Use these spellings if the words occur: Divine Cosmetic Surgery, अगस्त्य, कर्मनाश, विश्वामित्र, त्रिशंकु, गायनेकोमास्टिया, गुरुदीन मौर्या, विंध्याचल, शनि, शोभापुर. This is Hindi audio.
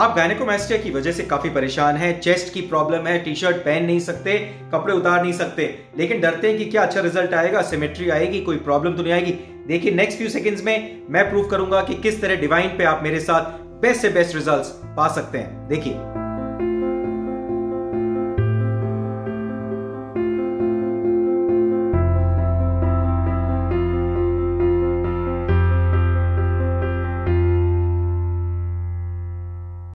आप गायनेकोमास्टिया की वजह से काफी परेशान हैं, चेस्ट की प्रॉब्लम है, टी शर्ट पहन नहीं सकते, कपड़े उतार नहीं सकते, लेकिन डरते हैं कि क्या अच्छा रिजल्ट आएगा, सिमेट्री आएगी, कोई प्रॉब्लम तो नहीं आएगी। देखिए नेक्स्ट फ्यू सेकंड्स में मैं प्रूव करूंगा कि किस तरह डिवाइन पे आप मेरे साथ बेस्ट से बेस्ट रिजल्ट्स पा सकते हैं। देखिए